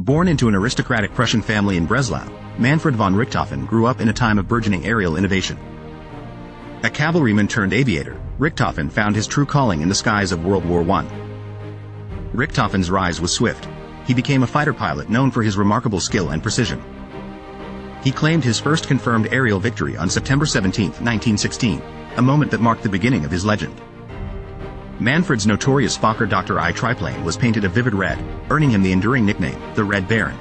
Born into an aristocratic Prussian family in Breslau, Manfred von Richthofen grew up in a time of burgeoning aerial innovation. A cavalryman turned aviator, Richthofen found his true calling in the skies of World War I. Richthofen's rise was swift. He became a fighter pilot known for his remarkable skill and precision. He claimed his first confirmed aerial victory on September 17, 1916, a moment that marked the beginning of his legend. Manfred's notorious Fokker Dr. I triplane was painted a vivid red, earning him the enduring nickname, the Red Baron.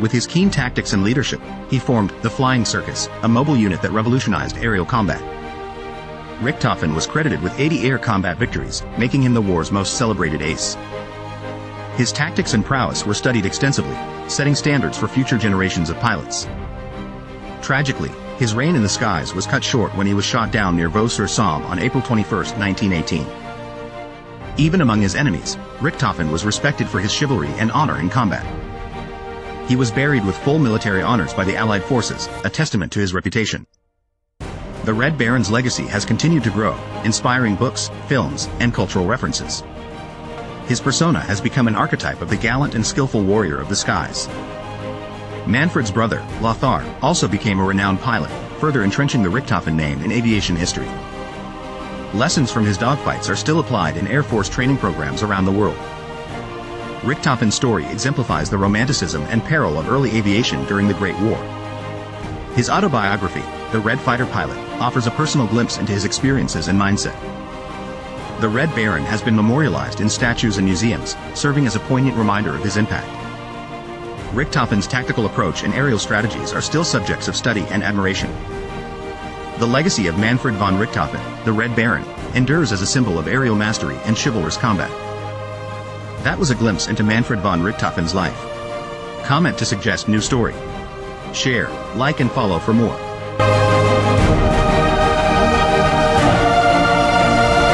With his keen tactics and leadership, he formed the Flying Circus, a mobile unit that revolutionized aerial combat. Richthofen was credited with 80 air combat victories, making him the war's most celebrated ace. His tactics and prowess were studied extensively, setting standards for future generations of pilots. Tragically, his reign in the skies was cut short when he was shot down near Vaux-sur-Somme on April 21, 1918. Even among his enemies, Richthofen was respected for his chivalry and honor in combat. He was buried with full military honors by the Allied forces, a testament to his reputation. The Red Baron's legacy has continued to grow, inspiring books, films, and cultural references. His persona has become an archetype of the gallant and skillful warrior of the skies. Manfred's brother, Lothar, also became a renowned pilot, further entrenching the Richthofen name in aviation history. Lessons from his dogfights are still applied in Air Force training programs around the world. Richthofen's story exemplifies the romanticism and peril of early aviation during the Great War. His autobiography, The Red Fighter Pilot, offers a personal glimpse into his experiences and mindset. The Red Baron has been memorialized in statues and museums, serving as a poignant reminder of his impact. Richthofen's tactical approach and aerial strategies are still subjects of study and admiration. The legacy of Manfred von Richthofen, the Red Baron, endures as a symbol of aerial mastery and chivalrous combat. That was a glimpse into Manfred von Richthofen's life. Comment to suggest new story. Share, like and follow for more.